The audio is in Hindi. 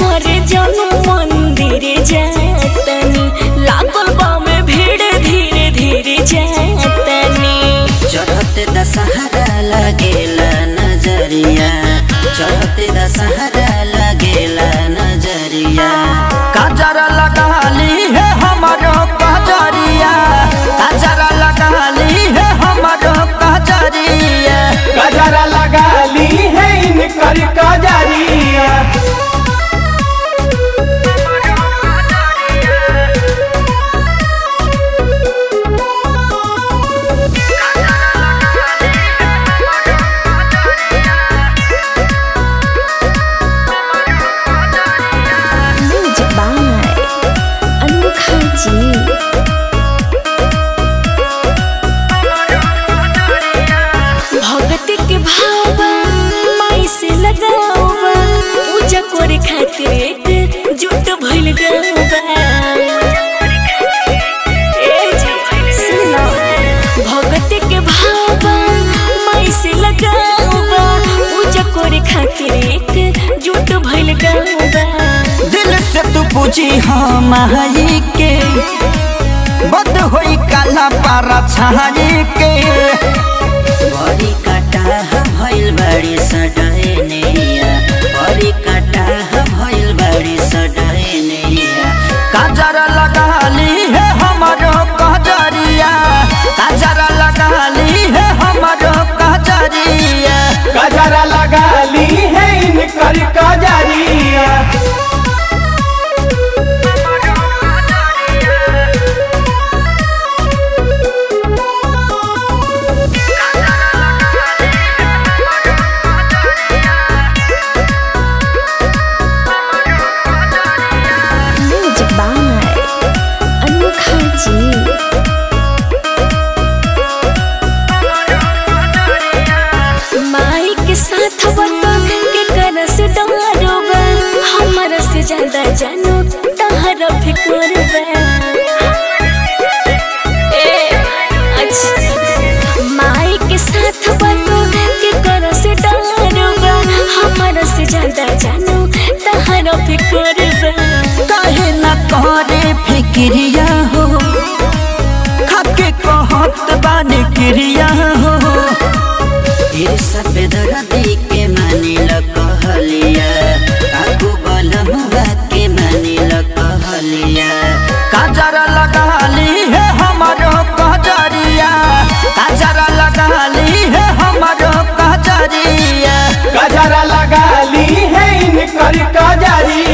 पर जन मंदिर जातनी लागल बा में भीड़ धीरे धीरे जातनी चढ़त दशहरा लगेला नजरिया चढ़त दशहरा लगेला नजरिया काजरा लगा ली है हमारो काजरिया काजरा लगा ली है हमारो काजरिया काजरा लगा ली है इनकर काजरिया भगती के भाव माई से लगावा पूजा करे खातिर जुट भइल गावा भगती के भाव माई से लगावा पूजा करे खातिर जुट भइल गावा दिल से तू पूजी हमाई के बद होई काला पारा छाई के बड़ी काटा भइल बड़ी सडैनिया बड़ी काटा भइल बड़ी सडैनिया काजरा लगा ली है हमारो काजरिया काजरा लगा ली है हमारो काजरिया काजरा लगा ली है इनकर काजरिया ज्यादा जानो तहर फिकर माई के साथ बनो के कर से डरबा हमारा से ज्यादा जानो तहर फिकर काहे ना करे फिक्रिया हो खाके कहत बानी क्रिया हो ये सब दर्दी के मानी ल कहलिया काजरा लगा ली है हमारो काजरिया काजरा लगा ली है हमारो काजरिया काजरा लगा ली है इनकर काजरिया।